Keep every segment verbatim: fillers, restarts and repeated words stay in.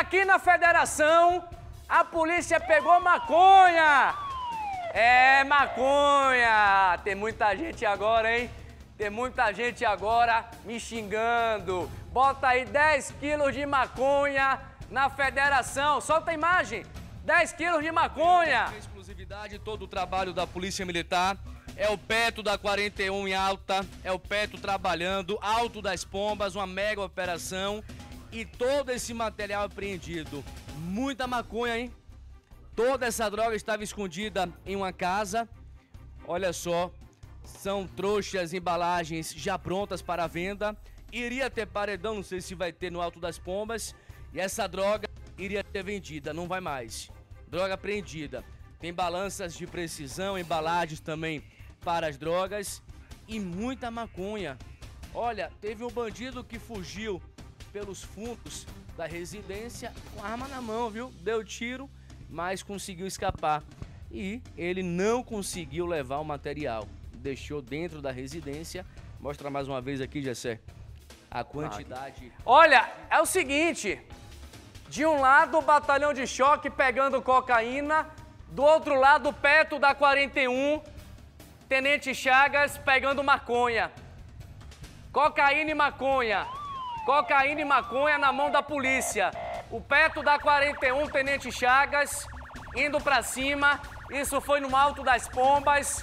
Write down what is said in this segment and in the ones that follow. Aqui na federação, a polícia pegou maconha. É, maconha. Tem muita gente agora, hein? Tem muita gente agora me xingando. Bota aí dez quilos de maconha na federação. Solta a imagem. dez quilos de maconha. A exclusividade, todo o trabalho da Polícia Militar. É o Peto da quarenta e um em alta, é o Peto trabalhando, Alto das Pombas, uma mega operação e todo esse material apreendido. Muita maconha, hein? Toda essa droga estava escondida em uma casa. Olha só, são trouxas, embalagens já prontas para venda. Iria ter paredão, não sei se vai ter no Alto das Pombas. E essa droga iria ter vendida, não vai mais. Droga apreendida. Tem balanças de precisão, embalagens também para as drogas e muita maconha. Olha, teve um bandido que fugiu pelos fundos da residência com arma na mão, viu? Deu tiro, mas conseguiu escapar. E ele não conseguiu levar o material. Deixou dentro da residência. Mostra mais uma vez aqui, Jessé, a quantidade. Olha, é o seguinte. De um lado, o batalhão de choque pegando cocaína. Do outro lado, o Peto da quarenta e um... Tenente Chagas pegando maconha. Cocaína e maconha. Cocaína e maconha na mão da polícia. O Peto da quarenta e um, Tenente Chagas, indo pra cima. Isso foi no Alto das Pombas.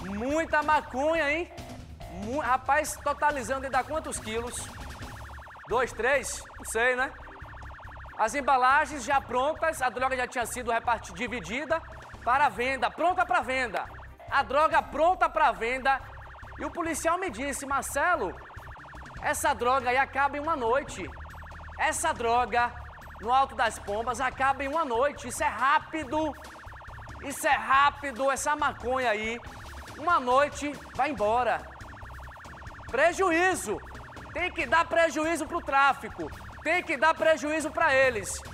Muita maconha, hein? Mu- Rapaz, totalizando ainda quantos quilos? Dois, três? Não sei, né? As embalagens já prontas. A droga já tinha sido repartida, dividida para venda. Pronta para venda. A droga pronta para venda. E o policial me disse, Marcelo, essa droga aí acaba em uma noite. Essa droga no Alto das Pombas acaba em uma noite. Isso é rápido. Isso é rápido. Essa maconha aí, uma noite, vai embora. Prejuízo. Tem que dar prejuízo pro tráfico. Tem que dar prejuízo para eles.